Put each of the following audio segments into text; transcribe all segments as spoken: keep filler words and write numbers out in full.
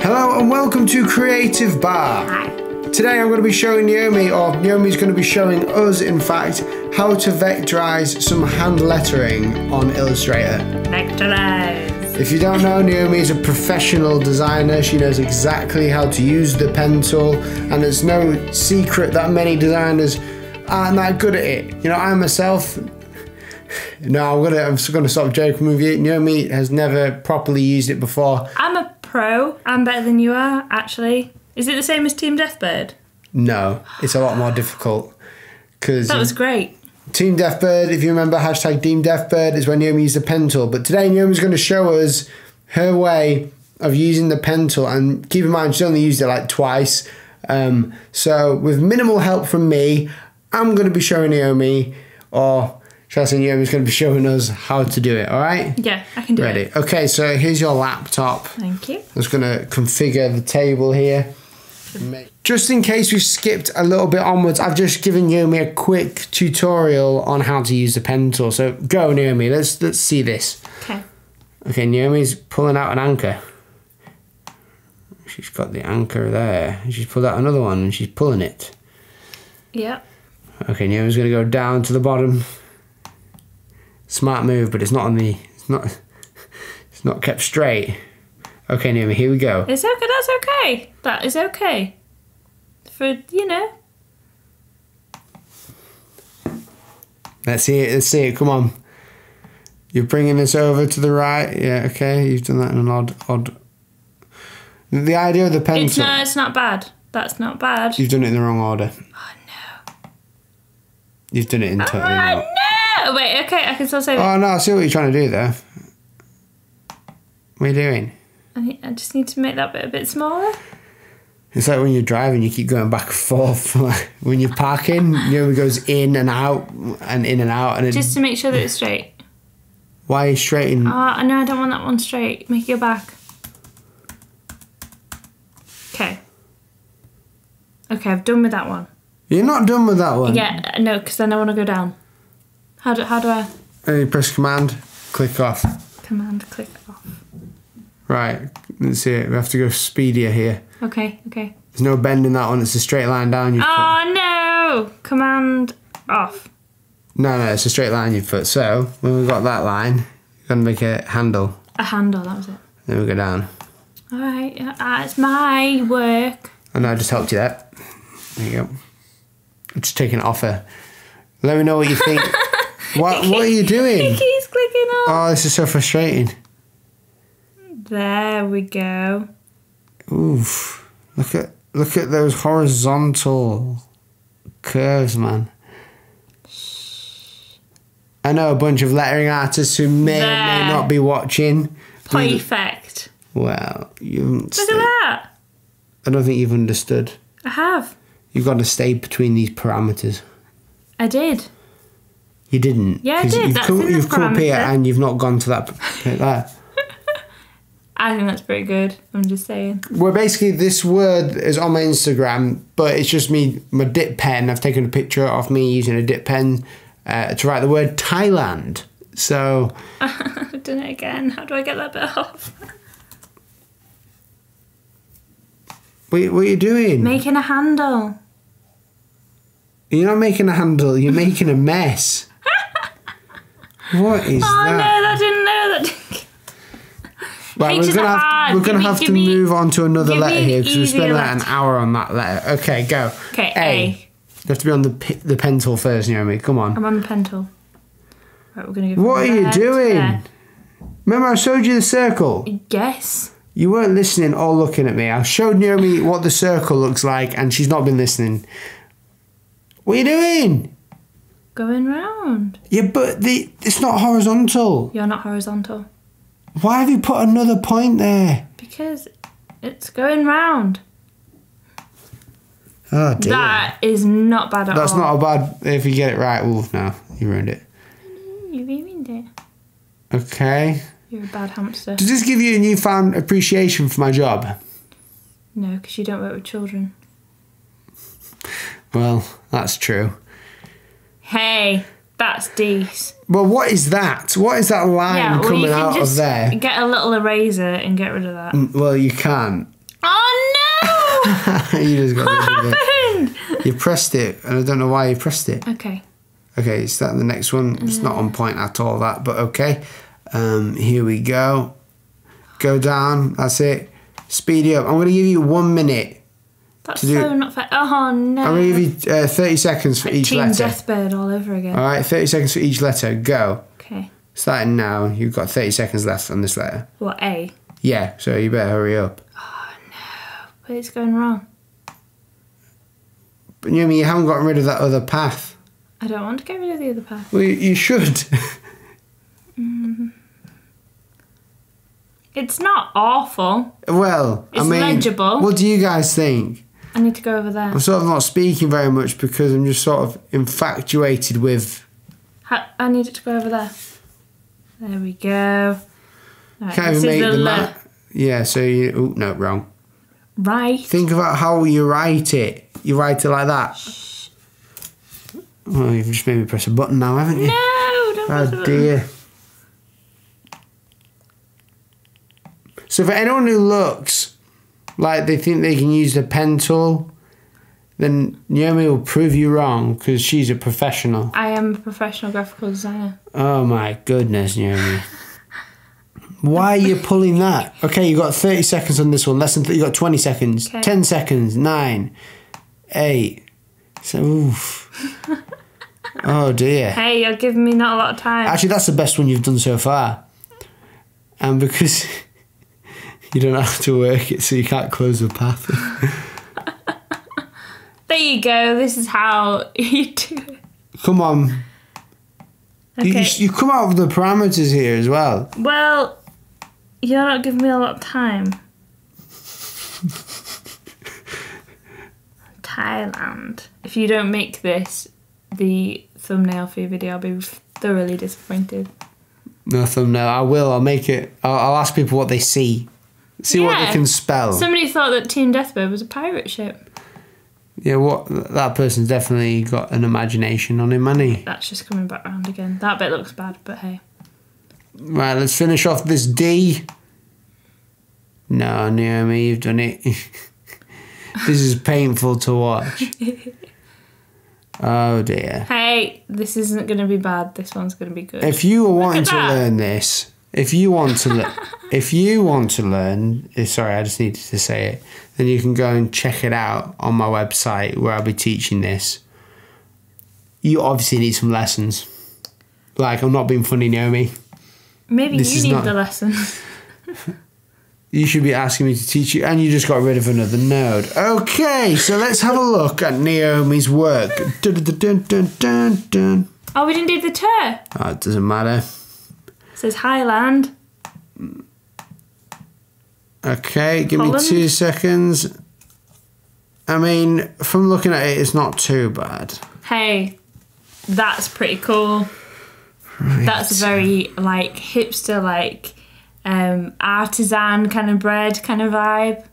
Hello and welcome to Creative Bar. Hi. Today I'm going to be showing Naomi, or Naomi's going to be showing us in fact, how to vectorize some hand lettering on Illustrator. Vectorize. If you don't know, Naomi is a professional designer. She knows exactly how to use the pen tool, and it's no secret that many designers aren't that good at it. You know, I myself, no, I'm gonna, I'm just gonna stop joking with you. Naomi has never properly used it before. I'm a pro. I'm better than you are, actually. Is it the same as Team Deathbird? No, it's a lot more difficult. Cause that was great. Team Deathbird, if you remember, hashtag Team Deathbird is when Naomi used the pen tool. But today Naomi's going to show us her way of using the pen tool. And keep in mind, she's only used it like twice. Um, so with minimal help from me, I'm going to be showing Naomi, or shall I say Naomi's going to be showing us how to do it, all right? Yeah, I can do Ready. it. Ready. Okay, so here's your laptop. Thank you. I'm just going to configure the table here. Just in case we skipped a little bit onwards, I've just given Naomi a quick tutorial on how to use the pen tool. So go, Naomi, let's let's see this. Okay. Okay, Naomi's pulling out an anchor. She's got the anchor there. She's pulled out another one and she's pulling it. Yeah. Okay, Naomi's gonna go down to the bottom. Smart move, but it's not on the it's not it's not kept straight. Okay, Naomi, here we go. It's okay, that's okay. That is okay. For, you know. Let's see it, let's see it, come on. You're bringing this over to the right. Yeah, okay, you've done that in an odd, odd. The idea of the pencil. It's not, it's not bad. That's not bad. You've done it in the wrong order. Oh, no. You've done it in totally wrong. Oh, no! Wait, okay, I can still save it. Oh, no, I see what you're trying to do there. What are you doing? I just need to make that bit a bit smaller. It's like when you're driving, you keep going back and forth. When you're parking, you know, it goes in and out and in and out. And it... Just to make sure that it's straight. Why straighten? Oh, no, I don't want that one straight. Make it go back. Okay. Okay, I've done with that one. You're not done with that one? Yeah, no, because then I want to go down. How do, how do I? And you press Command, click off. Command, click off. Right, let's see it. We have to go speedier here. Okay, okay. There's no bend in that one. It's a straight line down you've oh, put. No! Command off. No, no, it's a straight line you've put. So, when we've got that line, you're going to make a handle. A handle, that was it. Then we go down. All right, that's my work. I know, I just helped you there. There you go. I'm just taking it off her. Let me know what you think. what, what are you doing? He keeps clicking off. Oh, this is so frustrating. There we go. Oof. Look at look at those horizontal curves, man. I know a bunch of lettering artists who may there. or may not be watching. Perfect. Well, you haven't Look at that. I don't think you've understood. I have. You've got to stay between these parameters. I did. You didn't. Yeah, I did. You've That's come, in the you've come up here and you've not gone to that like that. I think that's pretty good, I'm just saying. Well, basically this word is on my Instagram, but it's just me, my dip pen. I've taken a picture of me using a dip pen uh, to write the word Thailand. So... I've done it again. How do I get that bit off? Wait, what are you doing? Making a handle. You're not making a handle, you're making a mess. What is oh, that? Oh no, I didn't know that didn't... Right, we're gonna have, we're gonna me, have to me, move on to another letter here because we spent like an hour on that letter. Okay, go. Okay, A. A. You have to be on the the pen tool first, Naomi. Come on. I'm on the pen tool. Right, we're gonna go. What are you doing? Remember, I showed you the circle. Yes. You weren't listening or looking at me. I showed Naomi what the circle looks like, and she's not been listening. What are you doing? Going round. Yeah, but the it's not horizontal. You're not horizontal. Why have you put another point there? Because it's going round. Oh dear. That is not bad at That's all. That's not a bad... If you get it right, Wolf, now you ruined it. You ruined it. Okay. You're a bad hamster. Does this give you a newfound appreciation for my job? No, because you don't work with children. Well, that's true. Hey... That's D's. Well, what is that? What is that line yeah, well, coming out just of there? Get a little eraser and get rid of that. Well, you can't. You just got what happened? You pressed it, and I don't know why you pressed it. Okay. Okay, is that the next one? Mm. It's not on point at all, that, but okay. Um, here we go. Go down, that's it. Speedy up. I'm going to give you one minute. That's so not fair. Oh, no. I'm going to give you uh, thirty seconds for like each Team letter. Team Deathbird all over again. All right, thirty seconds for each letter. Go. Okay. Starting now, you've got thirty seconds left on this letter. What, A? Yeah, so you better hurry up. Oh, no. But it's going wrong. But you know, you haven't gotten rid of that other path. I don't want to get rid of the other path. Well, you should. Mm. It's not awful. Well, it's I mean, legible. What do you guys think? I need to go over there. I'm sort of not speaking very much because I'm just sort of infatuated with. I, I need it to go over there. There we go. Right, can't even make the map. Yeah. So you. Oh no, wrong. Right. Think about how you write it. You write it like that. Shh. Well, you've just made me press a button now, haven't you? No, don't press a button. Oh dear. So for anyone who looks like they think they can use the pen tool, then Naomi will prove you wrong because she's a professional. I am a professional graphical designer. Oh my goodness, Naomi. Why are you pulling that? Okay, you've got thirty seconds on this one. Less than th you've got twenty seconds. Okay. ten seconds. Nine. Eight. So, oof. Oh dear. Hey, you're giving me not a lot of time. Actually, that's the best one you've done so far. And because you don't have to work it, so you can't close the path. There you go. This is how you do it. Come on. Okay. You, you come out with the parameters here as well. Well, you're not giving me a lot of time. Thailand. If you don't make this the thumbnail for your video, I'll be thoroughly disappointed. No thumbnail. I will. I'll make it. I'll, I'll ask people what they see. See yeah. what they can spell. Somebody thought that Team Deathbird was a pirate ship. Yeah, what? That person's definitely got an imagination on him, hasn't he? That's just coming back round again. That bit looks bad, but hey. Right, let's finish off this D. No, Naomi, you've done it. This is painful to watch. Oh dear. Hey, this isn't going to be bad. This one's going to be good. If you were wanting to that. learn this, if you want to learn, if you want to learn, sorry, I just needed to say it. Then you can go and check it out on my website where I'll be teaching this. You obviously need some lessons. Like, I'm not being funny, Naomi. Maybe this you need not, the lesson. You should be asking me to teach you, and you just got rid of another node. Okay, so let's have a look at Naomi's work. Dun, dun, dun, dun, dun, dun. Oh, we didn't do the tour. Oh, it doesn't matter. It says Highland. Okay, give Holland. me two seconds. I mean, from looking at it, it's not too bad. Hey, that's pretty cool. Right. That's very, like, hipster, like... Um, artisan kind of bread kind of vibe.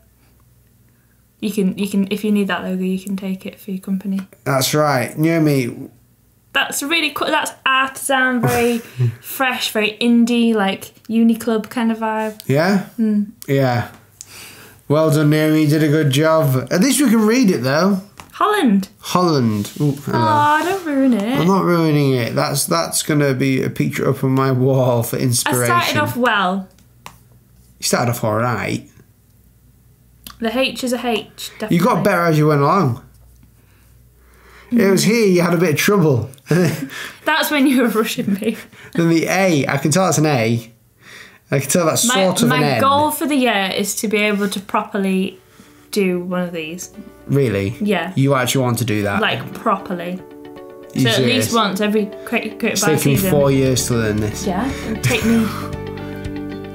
You can you can if you need that logo, you can take it for your company. That's right, Naomi. That's really cool. That's artisan, very fresh, very indie, like uni club kind of vibe. Yeah. Mm. Yeah. Well done, Naomi. You did a good job. At least we can read it though. Holland. Holland. Ooh, oh, don't ruin it. I'm not ruining it. That's that's gonna be a picture up on my wall for inspiration. I started off well. You started off all right. The H is a H, definitely. You got better as you went along. Mm. It was here you had a bit of trouble. That's when you were rushing me. Then the A, I can tell that's an A. I can tell that's my, sort of an M. My goal for the year is to be able to properly do one of these. Really? Yeah. You actually want to do that? Like, properly. You so serious? At least once every Creative Bar season. It's taken me four years to learn this. Yeah, it'll take me...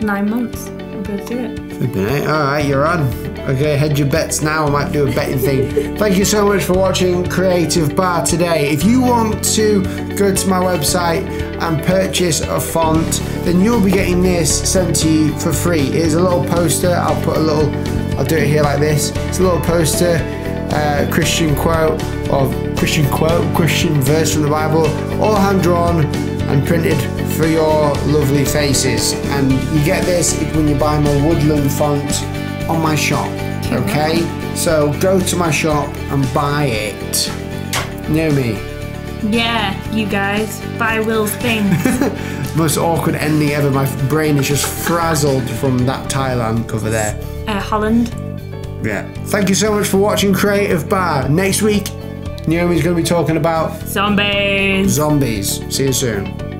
Nine months. We'll go through it. Okay, alright, you're on. Okay, head your bets now. I might do a betting thing. Thank you so much for watching Creative Bar today. If you want to go to my website and purchase a font, then you'll be getting this sent to you for free. It is a little poster. I'll put a little, I'll do it here like this. It's a little poster, uh, Christian quote, or Christian quote, Christian verse from the Bible, all hand drawn and printed for your lovely faces. And you get this when you buy my Woodland font on my shop. okay? So go to my shop and buy it. Naomi. Yeah, you guys. Buy Will's things. Most awkward ending ever. My brain is just frazzled from that Thailand cover there. Uh, Holland. Yeah. Thank you so much for watching Creative Bar. Next week, Naomi's going to be talking about... Zombies. Zombies. See you soon.